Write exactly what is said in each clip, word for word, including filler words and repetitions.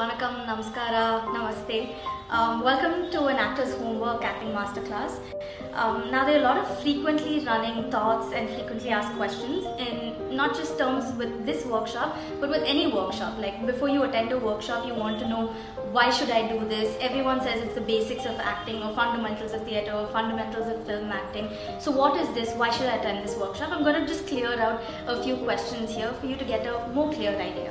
Vanakkam, Namaskara, Namaste. Um, welcome to an actor's homework acting masterclass. Um, now there are a lot of frequently running thoughts and frequently asked questions in not just terms with this workshop, but with any workshop. Like before you attend a workshop, you want to know, why should I do this? Everyone says it's the basics of acting or fundamentals of theatre or fundamentals of film acting. So what is this? Why should I attend this workshop? I'm going to just clear out a few questions here for you to get a more clear idea.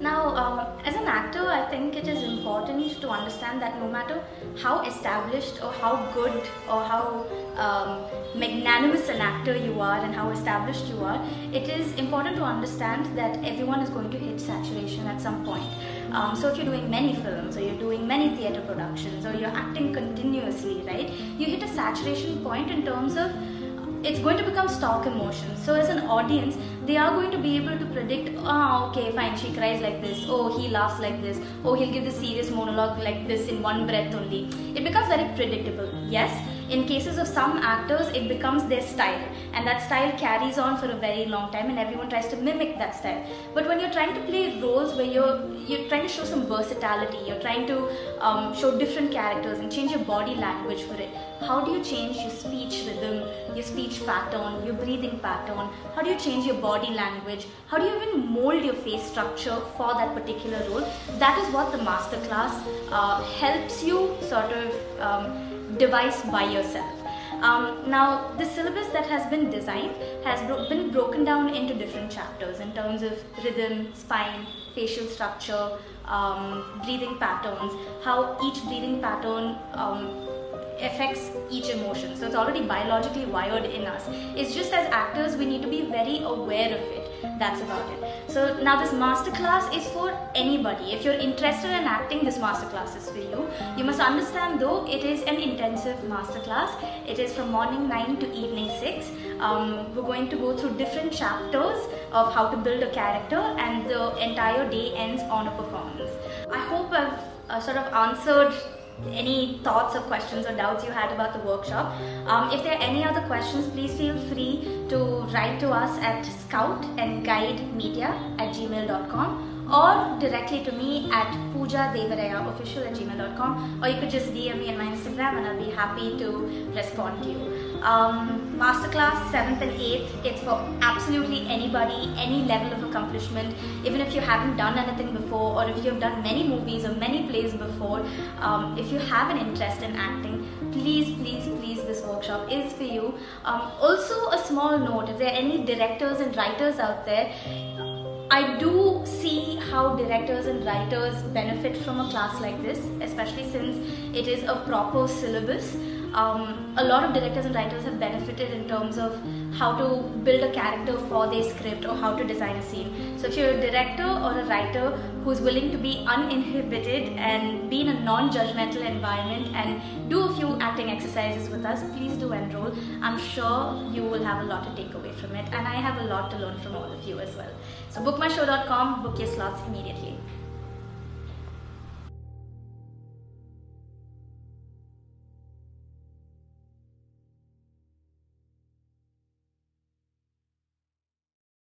Now, um, as an actor, I think it is important to understand that no matter how established or how good or how um, magnanimous an actor you are and how established you are, it is important to understand that everyone is going to hit saturation at some point. Um, so if you're doing many films or you're doing many theatre productions or you're acting continuously, right, you hit a saturation point in terms of it's going to become stock emotion. So as an audience, they are going to be able to predict, oh, okay, fine, she cries like this, oh, he laughs like this, oh, he'll give the serious monologue like this in one breath only. It becomes very predictable. Yes, in cases of some actors, it becomes their style, and that style carries on for a very long time and everyone tries to mimic that style. But when you're trying to play roles where you're, you're trying to show some versatility, you're trying to um, show different characters and change your body language for it, how do you change your speech rhythm, your speech pattern, your breathing pattern? How do you change your body language? How do you even mold your face structure for that particular role? That is what the masterclass uh, helps you sort of um, device by yourself. Um, now, the syllabus that has been designed has bro been broken down into different chapters in terms of rhythm, spine, facial structure, um, breathing patterns, how each breathing pattern um, affects each emotion. So it's already biologically wired in us. It's just as actors, we need to be very aware of it. That's about it. So now this masterclass is for anybody. If you're interested in acting, this masterclass is for you. You must understand though, it is an intensive masterclass. It is from morning nine to evening six. Um, we're going to go through different chapters of how to build a character, and the entire day ends on a performance. I hope I've uh, sort of answered any thoughts or questions or doubts you had about the workshop. Um, if there are any other questions, please feel free to write to us at Scout and Guide Media at gmail dot com, or directly to me at Puja Devaraya official at gmail dot com, or you could just D M me on my Instagram and I'll be happy to respond to you. Um, masterclass seventh and eighth, it's for absolutely anybody, any level of accomplishment, even if you haven't done anything before or if you've done many movies or many plays before. Um, if you have an interest in acting, please, please, please, this workshop is for you. Um, also a small note, if there are any directors and writers out there, I do see how directors and writers benefit from a class like this, especially since it is a proper syllabus. Um, a lot of directors and writers have benefited in terms of how to build a character for their script or how to design a scene. So if you're a director or a writer who's willing to be uninhibited and be in a non-judgmental environment and do a few acting exercises with us, please do enroll. I'm sure you will have a lot to take away from it, and I have a lot to learn from all of you as well. So book my show dot com, book your slots immediately.